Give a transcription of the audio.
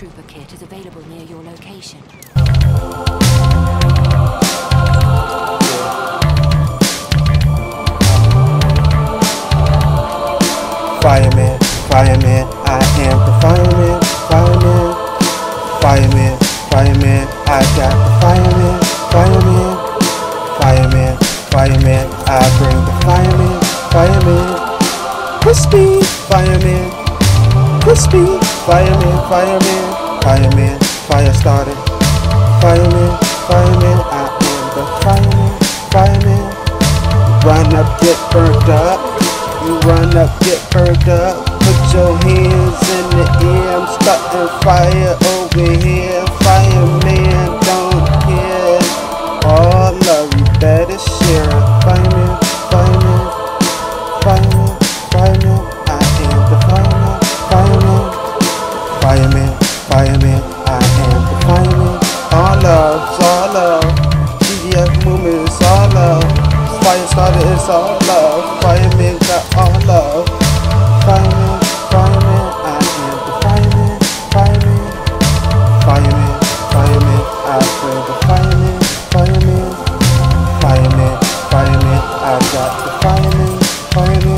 Stormtrooper kit is available near your location. Fireman, fireman, I am the fireman, fireman. Fireman, fireman, I got the fireman, fireman. Fireman, fireman, I bring the fireman, fireman. Crispy, fireman. Crispy, fireman, fireman, fireman, fire starter. Fireman, fireman, I am the fireman, fireman. Run up, get burned up. You run up, get burned up. Put your hands in the air. I'm starting fire over here. Fireman, don't care. All of you better share it. Fireman, fireman, fireman, fireman. I am the fireman, fireman, fireman, fireman. I am the fireman. All love, GDF movement is all love. Fire started, it's all love. Fireman got all love. Fireman, fireman, I am the fireman, fireman. Fireman, fireman, I bring the fireman, fireman. Fireman, fireman, I got the fireman, fireman.